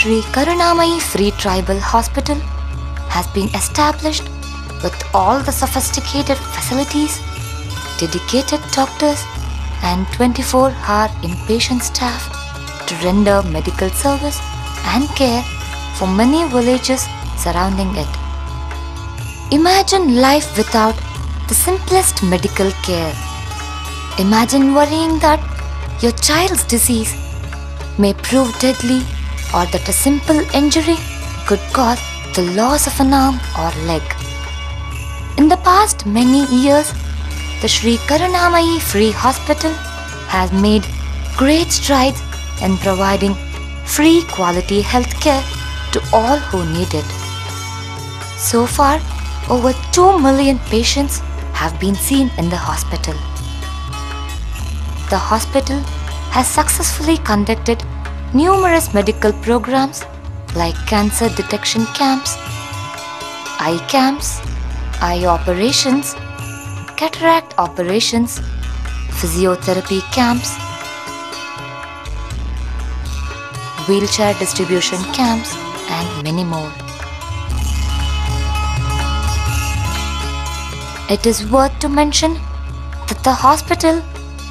Sri Karunamayi Free Tribal Hospital has been established with all the sophisticated facilities, dedicated doctors and 24-hour inpatient staff to render medical service and care for many villages surrounding it. Imagine life without the simplest medical care. Imagine worrying that your child's disease may prove deadly or that a simple injury could cause the loss of an arm or leg. In the past many years, the Sri Karunamayi Free Hospital has made great strides in providing free quality healthcare to all who need it. So far, over 2 million patients have been seen in the hospital. The hospital has successfully conducted numerous medical programs like cancer detection camps, eye camps, eye operations, cataract operations, physiotherapy camps, wheelchair distribution camps, and many more. It is worth to mention that the hospital,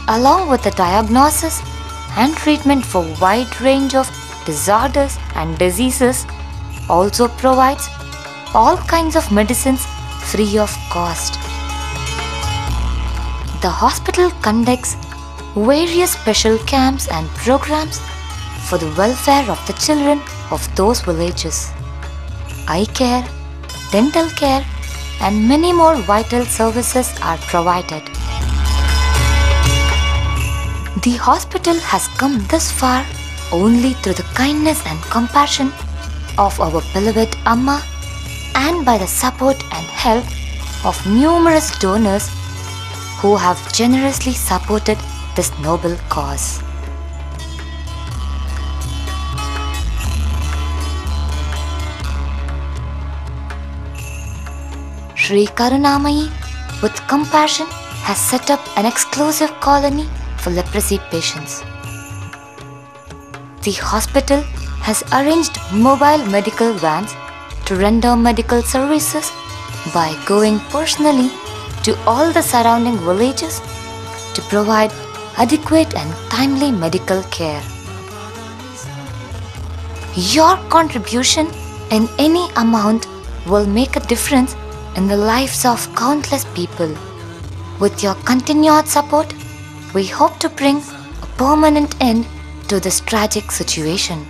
along with the diagnosis and treatment for a wide range of disorders and diseases, also provides all kinds of medicines free of cost. The hospital conducts various special camps and programs for the welfare of the children of those villages. Eye care, dental care, and many more vital services are provided. The hospital has come this far only through the kindness and compassion of our beloved Amma and by the support and help of numerous donors who have generously supported this noble cause. Sri Karunamayi, with compassion, has set up an exclusive colony for leprosy patients. The hospital has arranged mobile medical vans to render medical services by going personally to all the surrounding villages to provide adequate and timely medical care. Your contribution in any amount will make a difference in the lives of countless people. With your continued support, we hope to bring a permanent end to this tragic situation.